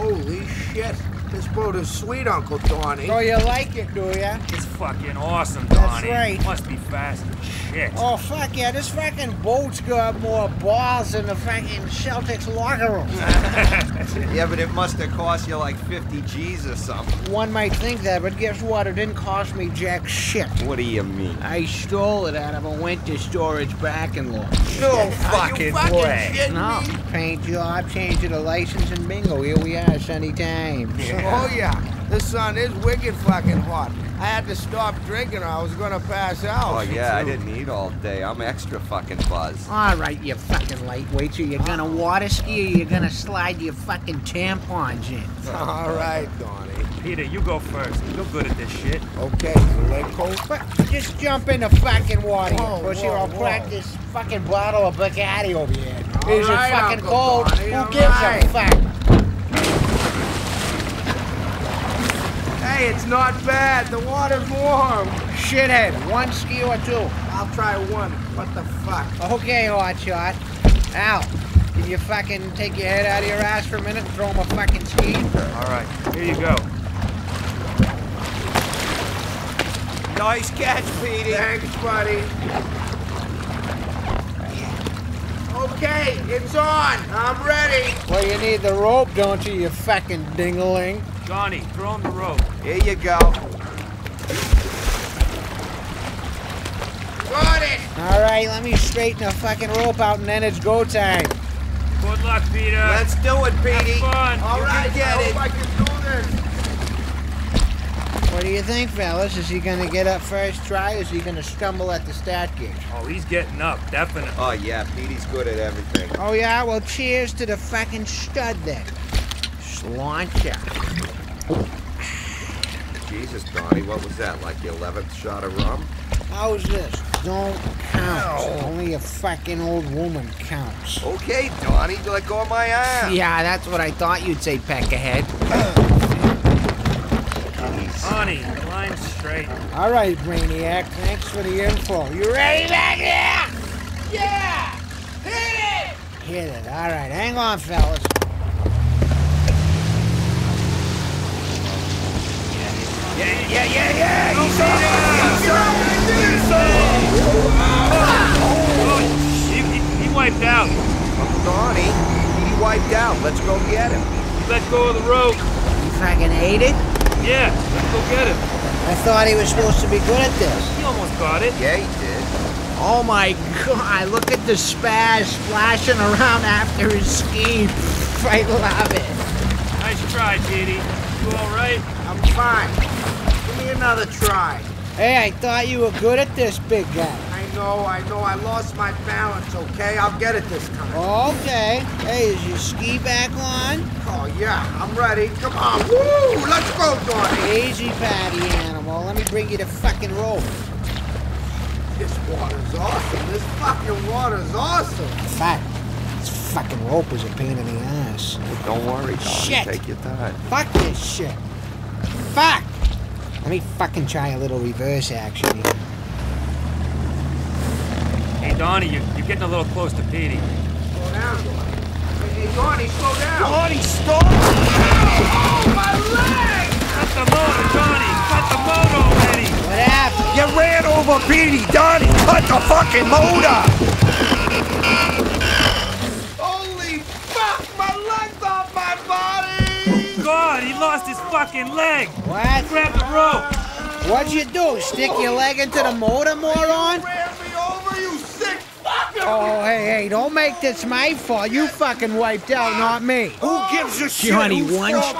Holy shit. This boat is sweet, Uncle Donnie. Oh, you like it, do ya? It's fucking awesome, Donnie. That's right. It must be fast as shit. Oh, fuck yeah. This fucking boat's got more bars than the fucking Celtics locker room. Yeah, but it must have cost you like 50 G's or something. One might think that, but guess what? It didn't cost me jack shit. What do you mean? I stole it out of a winter storage backing lot. No fucking way. No. Paint job, change of the license, and bingo. Here we are, sunny time. Yeah. Oh yeah, the sun is wicked fucking hot. I had to stop drinking or I was gonna pass out. Oh yeah, I didn't eat all day. I'm extra fucking buzzed. All right, you fucking lightweight. So you're gonna water ski or you're gonna slide your fucking tampons in. All right, Donnie. Peter, you go first. You're good at this shit. Okay, so leg cold? But just jump in the fucking water, you pussy, or I'll crack this fucking bottle of Bacardi over your head. Is it fucking cold? Who gives a fuck? It's not bad. The water's warm. Shithead, one ski or two? I'll try one. What the fuck? Okay, hotshot. Al, can you fucking take your head out of your ass for a minute and throw him a fucking ski? Alright, here you go. Nice catch, Petey. Thanks, buddy. Okay, it's on. I'm ready. Well, you need the rope, don't you fucking dingling? Donnie, throw him the rope. Here you go. Got it! Alright, let me straighten the fucking rope out and then it's go time. Good luck, Peter. Let's do it, Petey. Have fun. Alright, I hope I can do this. What do you think, fellas? Is he gonna get up first try or is he gonna stumble at the start gate? Oh, he's getting up, definitely. Oh yeah, Petey's good at everything. Oh yeah? Well, cheers to the fucking stud then. Launch out. Jesus, Donnie, what was that? Like the 11th shot of rum? How's this? Don't count. Ow. Only a fucking old woman counts. Okay, Donnie, let go of my ass. Yeah, that's what I thought you'd say, peckerhead. Donnie, line straight. All right, Brainiac, thanks for the info. You ready back there? Yeah! Hit it! Hit it. All right, hang on, fellas. Yeah, he wiped out. Donnie, he wiped out. Let's go get him. Let go of the rope. You fucking ate it? Yeah, let's go get him. I thought he was supposed to be good at this. He almost got it. Yeah, he did. Oh my god, look at the spaz splashing around after his ski. I love it. Nice try, Petey. You alright? I'm fine. Another try. Hey, I thought you were good at this, big guy. I know. I lost my balance, okay? I'll get it this time. Okay. Hey, is your ski back on? Oh, yeah. I'm ready. Come on. Woo! Let's go, Donnie. Easy, patty animal. Let me bring you the fucking rope. This water's awesome. This fucking water's awesome. Fuck. This fucking rope is a pain in the ass. Well, don't worry, Donnie. Shit. Take your time. Fuck this shit. Fuck. Let me fucking try a little reverse action here. Hey, Donnie, you're getting a little close to Petey. Slow down, Donnie. Hey, Donnie, slow down. Donnie, stop! Oh, my leg! Cut the motor, Donnie. Cut the motor already. What happened? You ran over Petey, Donnie. Cut the fucking motor. Holy fuck, my leg's off my body. God, he lost his fucking leg. What? Grab the rope. What'd you do? Stick your leg into the motor, moron? You ran me over, you sick fucker! Oh, hey, don't make this my fault. You fucking wiped out, not me. Who gives a shit? Johnny, one shot.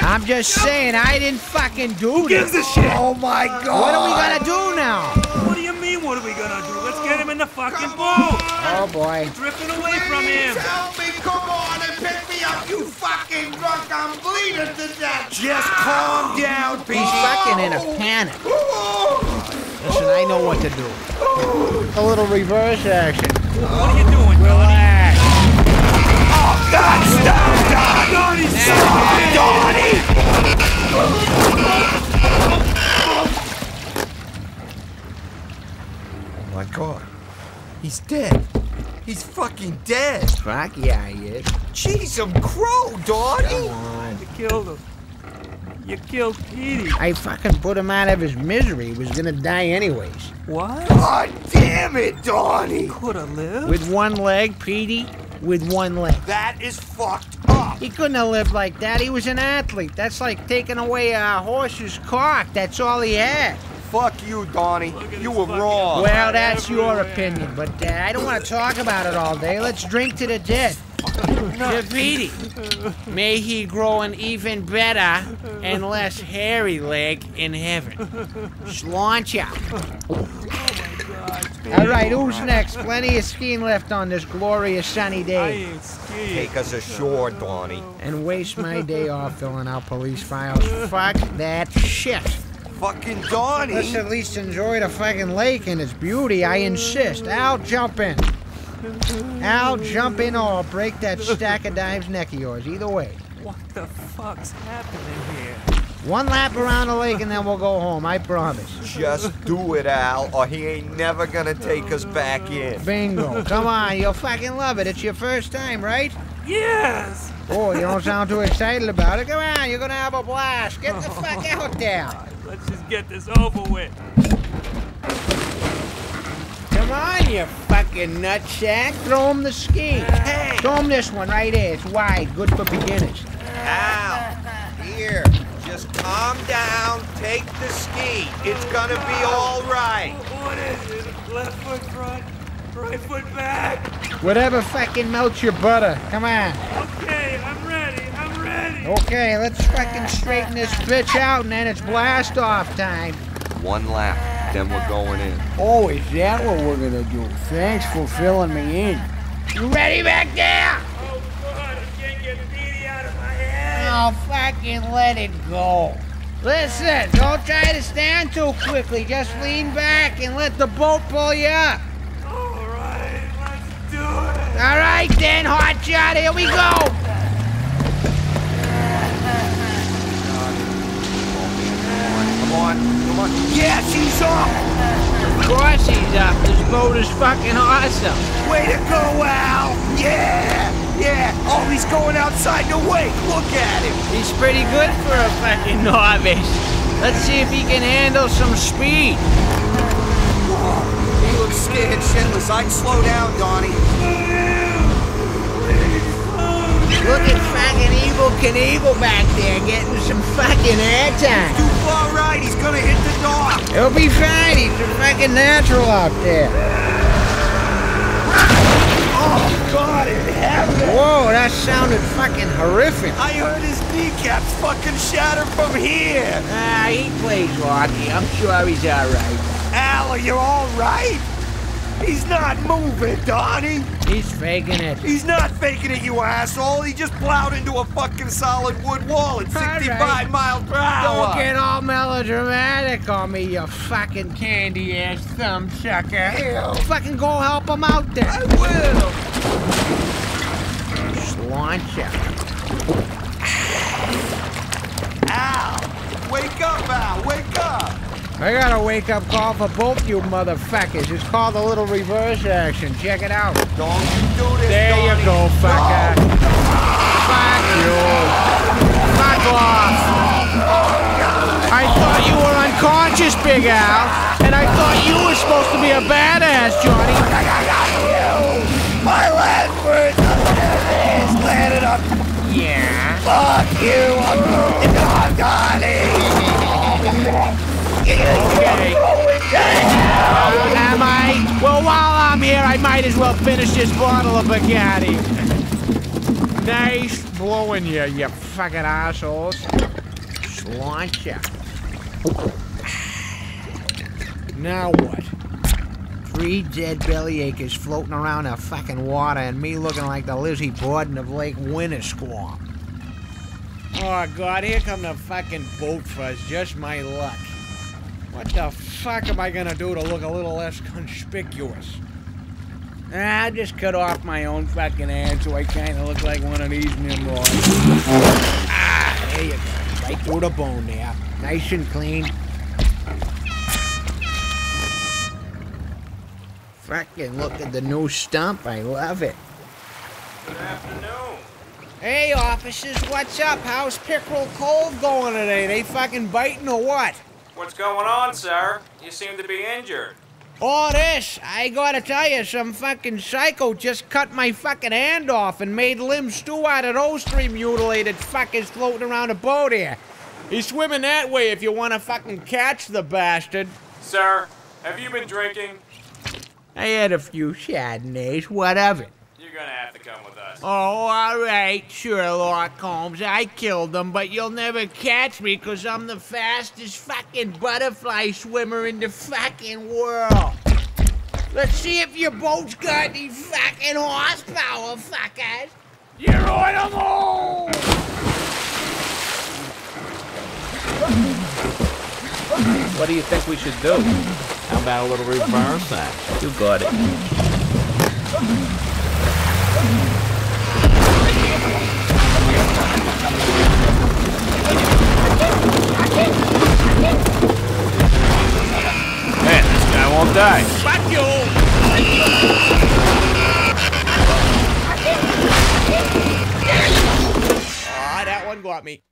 I'm just saying, I didn't fucking do this. Who gives a shit? Oh my god. What are we gonna do now? What do you mean, what are we gonna do? Let's get him in the fucking boat. Oh boy. Drifting away from him. Help me, come on and pick me up, you fucking drunk. I'm bleeding to death. Just calm down, Petey. He's fucking in a panic. Listen, I know what to do. A little reverse action. What are you doing, Relax. Oh, God, stop, Donnie. Donnie, stop, Donnie. Oh, my God. He's dead. He's fucking fucking dead. Fuck yeah, he is. Jeez, some crow, doggy. Come on. You killed him. You killed Petey. I fucking put him out of his misery. He was gonna die anyways. What? God damn it, Donnie! Coulda lived? With one leg, Petey? With one leg. That is fucked up! He couldn't have lived like that. He was an athlete. That's like taking away a horse's cock. That's all he had. Fuck you, Donnie. You were wrong. Well, that's your opinion, but I don't want to talk about it all day. Let's drink to the dead. Davidi, may he grow an even better and less hairy leg in heaven. Slauncha. Oh all right, who's next? Plenty of skiing left on this glorious sunny day. I ain't skiing. Take us ashore, Donnie. And waste my day off filling out police files. Fuck that shit. Fucking Donnie. Let's at least enjoy the fucking lake and its beauty, I insist. Al, jump in. Al, jump in or I'll break that stack of dimes neck of yours, either way. What the fuck's happening here? One lap around the lake and then we'll go home, I promise. Just do it, Al, or he ain't never gonna take us back in. Bingo. Come on, you'll fucking love it. It's your first time, right? Yes! Oh, you don't sound too excited about it. Come on, you're gonna have a blast. Get the fuck out there. Let's just get this over with. Come on, you fucking nutsack. Throw him the ski. Hey. Throw him this one right here. It's wide, good for beginners. Ow. Here, just calm down. Take the ski. It's gonna be all right. What is it? Left foot front, right foot back. Whatever fucking melts your butter. Come on. Okay, I'm ready. I'm ready. Okay, let's fucking straighten this bitch out and then it's blast off time. One lap. Then we're going in. Oh, is that what we're gonna do? Thanks for filling me in. You ready back there? Oh, God, I can't get Petey out of my head. Oh, fucking let it go. Listen, don't try to stand too quickly. Just lean back and let the boat pull you up. All right, let's do it. All right, then, hot shot, here we go. Come on, come on. Yes, he's up! Of course he's up. This boat is fucking awesome. Way to go, Al! Yeah! Yeah! Oh, he's going outside the wake. Look at him! He's pretty good for a fucking novice. Let's see if he can handle some speed. Whoa. He looks scared shitless. I'd slow down, Donnie. Look at fucking Evil Knievel back there getting some fucking airtime. All right, he's gonna hit the dock. He'll be fine. He's a fucking natural out there. Oh, God in heaven! Whoa, that sounded fucking horrific. I heard his kneecaps fucking shatter from here. Ah, he plays hockey. I'm sure he's all right. Al, are you all right? He's not moving, Donnie. He's faking it. He's not faking it, you asshole. He just plowed into a fucking solid wood wall at 65 miles per hour. Don't get all melodramatic on me, you fucking candy-ass thumb sucker. Ew. Fucking go help him out there. I will. Slaunch out. Ow. Wake up, Al. Wake up. I got a wake-up call for both you motherfuckers. It's called a little reverse action. Check it out. Don't you do this, there Donnie. You go, fucker. No. Fuck you. Fuck off. Oh, I thought you were unconscious, Big Al. And I thought you were supposed to be a badass, Johnny. I got you. My last words landed up. Yeah. Fuck you. I'm Donnie. Okay. Am I? Well, while I'm here, I might as well finish this bottle of Bacardi. Nice blowing you, you fucking assholes. Slaunch ya. Now what? 3 dead bellyachers floating around the fucking water and me looking like the Lizzie Borden of Lake Wintersquam. Oh, God, here come the fucking boat fuzz. Just my luck. What the fuck am I gonna do to look a little less conspicuous? I just cut off my own fucking hand so I kinda look like one of these nimrods. Ah, there you go. Right through the bone there. Nice and clean. Fucking look at the new stump. I love it. Good afternoon. Hey, officers, what's up? How's Pickerel Cove going today? They fucking biting or what? What's going on, sir? You seem to be injured. Oh, this! I gotta tell you, some fucking psycho just cut my fucking hand off and made limb stew out of those three mutilated fuckers floating around a boat here. He's swimming that way if you wanna fucking catch the bastard. Sir, have you been drinking? I had a few Chardonnays, whatever. You're gonna have to come with us. Oh, alright, Sherlock Holmes, I killed them, but you'll never catch me because I'm the fastest fucking butterfly swimmer in the fucking world. Let's see if your boat's got any fucking horsepower, fuckers. You're on them all! What do you think we should do? How about a little reverse act? You got it. Man, this guy won't die. Fuck you! Aw, that one got me.